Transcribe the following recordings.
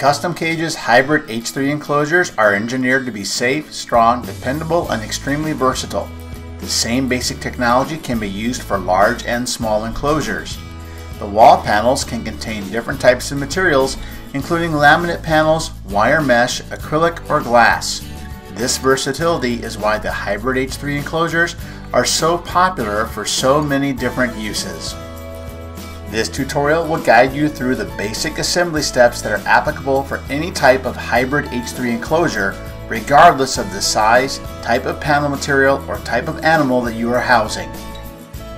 Custom Cages Hybrid H3 enclosures are engineered to be safe, strong, dependable, and extremely versatile. The same basic technology can be used for large and small enclosures. The wall panels can contain different types of materials, including laminate panels, wire mesh, acrylic, or glass. This versatility is why the Hybrid H3 enclosures are so popular for so many different uses. This tutorial will guide you through the basic assembly steps that are applicable for any type of Hybrid H3 enclosure, regardless of the size, type of panel material, or type of animal that you are housing.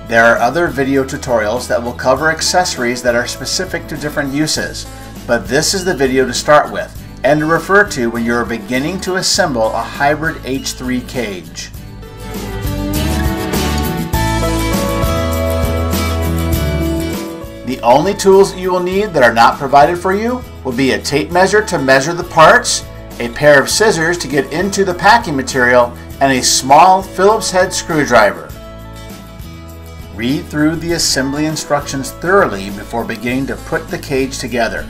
There are other video tutorials that will cover accessories that are specific to different uses, but this is the video to start with and to refer to when you are beginning to assemble a Hybrid H3 cage. The only tools that you will need that are not provided for you will be a tape measure to measure the parts, a pair of scissors to get into the packing material, and a small Phillips head screwdriver. Read through the assembly instructions thoroughly before beginning to put the cage together.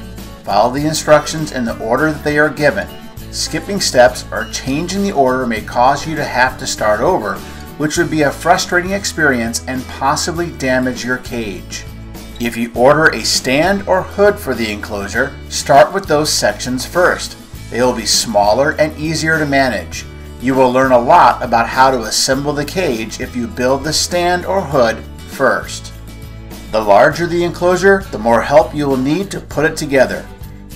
Follow the instructions in the order that they are given. Skipping steps or changing the order may cause you to have to start over, which would be a frustrating experience and possibly damage your cage. If you order a stand or hood for the enclosure, start with those sections first. They will be smaller and easier to manage. You will learn a lot about how to assemble the cage if you build the stand or hood first. The larger the enclosure, the more help you will need to put it together.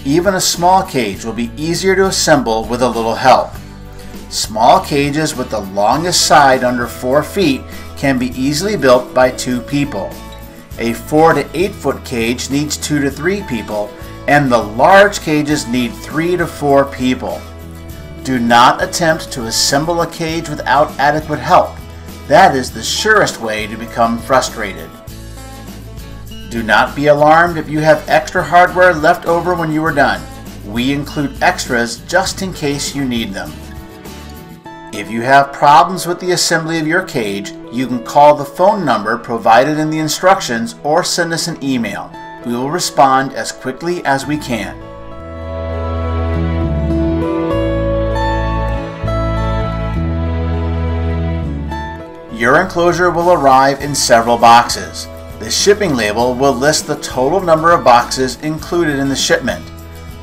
Even a small cage will be easier to assemble with a little help. Small cages with the longest side under 4 feet can be easily built by 2 people. A 4 to 8 foot cage needs 2 to 3 people, and the large cages need 3 to 4 people. Do not attempt to assemble a cage without adequate help. That is the surest way to become frustrated. Do not be alarmed if you have extra hardware left over when you are done. We include extras just in case you need them. If you have problems with the assembly of your cage, you can call the phone number provided in the instructions or send us an email. We will respond as quickly as we can. Your enclosure will arrive in several boxes. The shipping label will list the total number of boxes included in the shipment.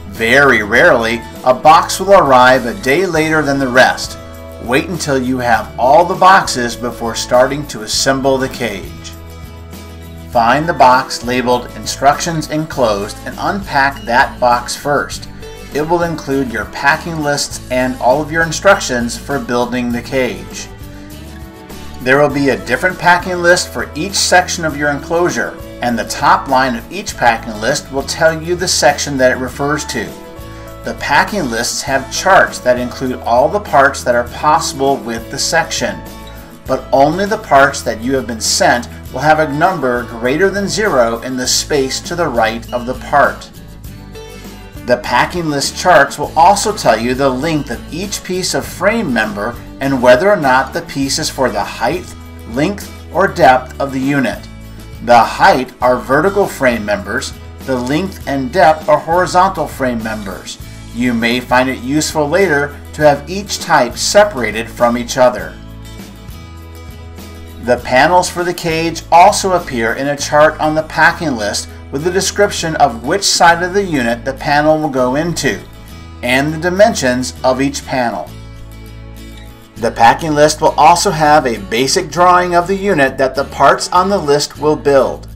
Very rarely, a box will arrive a day later than the rest. Wait until you have all the boxes before starting to assemble the cage. Find the box labeled Instructions Enclosed and unpack that box first. It will include your packing lists and all of your instructions for building the cage. There will be a different packing list for each section of your enclosure, and the top line of each packing list will tell you the section that it refers to. The packing lists have charts that include all the parts that are possible with the section, but only the parts that you have been sent will have a number greater than 0 in the space to the right of the part. The packing list charts will also tell you the length of each piece of frame member and whether or not the piece is for the height, length, or depth of the unit. The height are vertical frame members, the length and depth are horizontal frame members. You may find it useful later to have each type separated from each other. The panels for the cage also appear in a chart on the packing list with a description of which side of the unit the panel will go into and the dimensions of each panel. The packing list will also have a basic drawing of the unit that the parts on the list will build.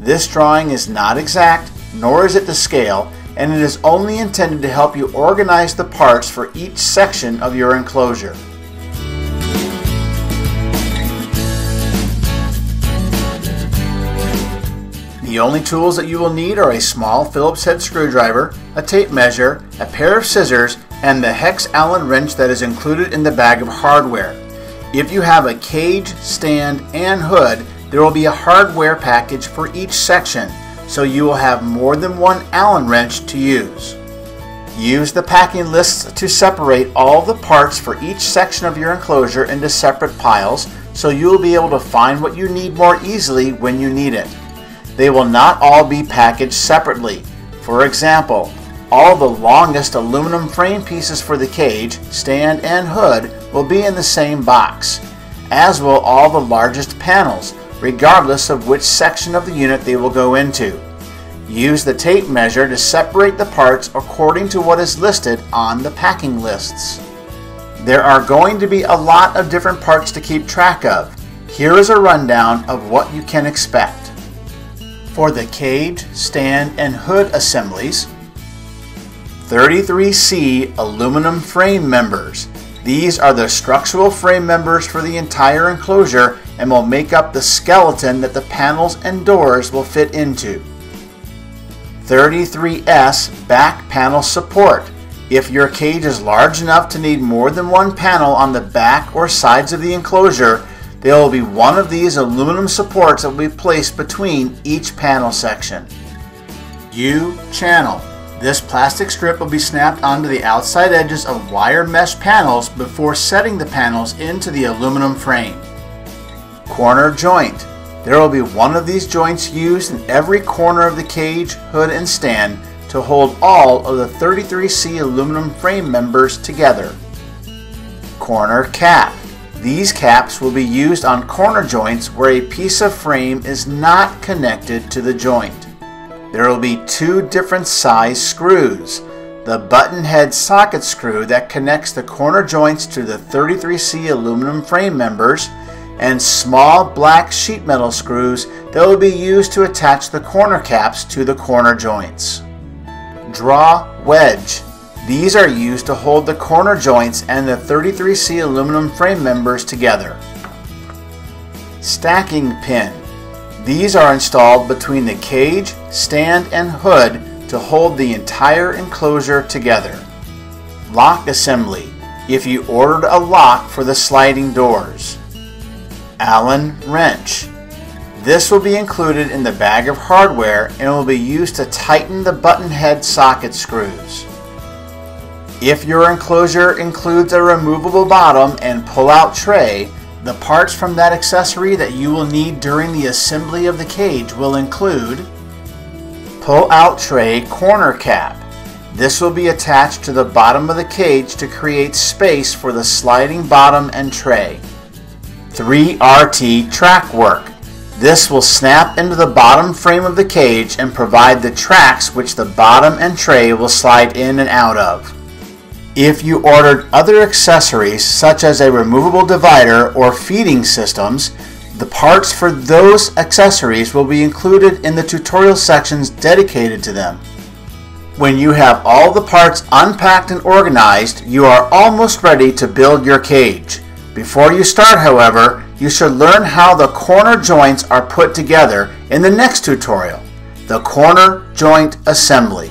This drawing is not exact, nor is it to scale, and it is only intended to help you organize the parts for each section of your enclosure. The only tools that you will need are a small Phillips head screwdriver, a tape measure, a pair of scissors, and the hex Allen wrench that is included in the bag of hardware. If you have a cage, stand, and hood, there will be a hardware package for each section, so you will have more than one Allen wrench to use. Use the packing lists to separate all the parts for each section of your enclosure into separate piles, so you will be able to find what you need more easily when you need it. They will not all be packaged separately. For example, All the longest aluminum frame pieces for the cage, stand, and hood will be in the same box, as will all the largest panels, regardless of which section of the unit they will go into. Use the tape measure to separate the parts according to what is listed on the packing lists. There are going to be a lot of different parts to keep track of. Here is a rundown of what you can expect. For the cage, stand, and hood assemblies, 33C aluminum frame members. These are the structural frame members for the entire enclosure and will make up the skeleton that the panels and doors will fit into. 33S back panel support. If your cage is large enough to need more than one panel on the back or sides of the enclosure, there will be one of these aluminum supports that will be placed between each panel section. U Channel. This plastic strip will be snapped onto the outside edges of wire mesh panels before setting the panels into the aluminum frame. Corner joint. There will be one of these joints used in every corner of the cage, hood, and stand to hold all of the 33C aluminum frame members together. Corner cap. These caps will be used on corner joints where a piece of frame is not connected to the joint. There will be two different size screws. The button head socket screw that connects the corner joints to the 33C aluminum frame members, and small black sheet metal screws that will be used to attach the corner caps to the corner joints. Draw wedge. These are used to hold the corner joints and the 33C aluminum frame members together. Stacking pin. These are installed between the cage, stand, and hood to hold the entire enclosure together. Lock assembly. If you ordered a lock for the sliding doors. Allen wrench. This will be included in the bag of hardware and will be used to tighten the button head socket screws. If your enclosure includes a removable bottom and pull-out tray, the parts from that accessory that you will need during the assembly of the cage will include pull-out tray corner cap. This will be attached to the bottom of the cage to create space for the sliding bottom and tray. 3RT track work. This will snap into the bottom frame of the cage and provide the tracks which the bottom and tray will slide in and out of. If you ordered other accessories such as a removable divider or feeding systems, the parts for those accessories will be included in the tutorial sections dedicated to them. When you have all the parts unpacked and organized, you are almost ready to build your cage. Before you start, however, you should learn how the corner joints are put together in the next tutorial, the corner joint assembly.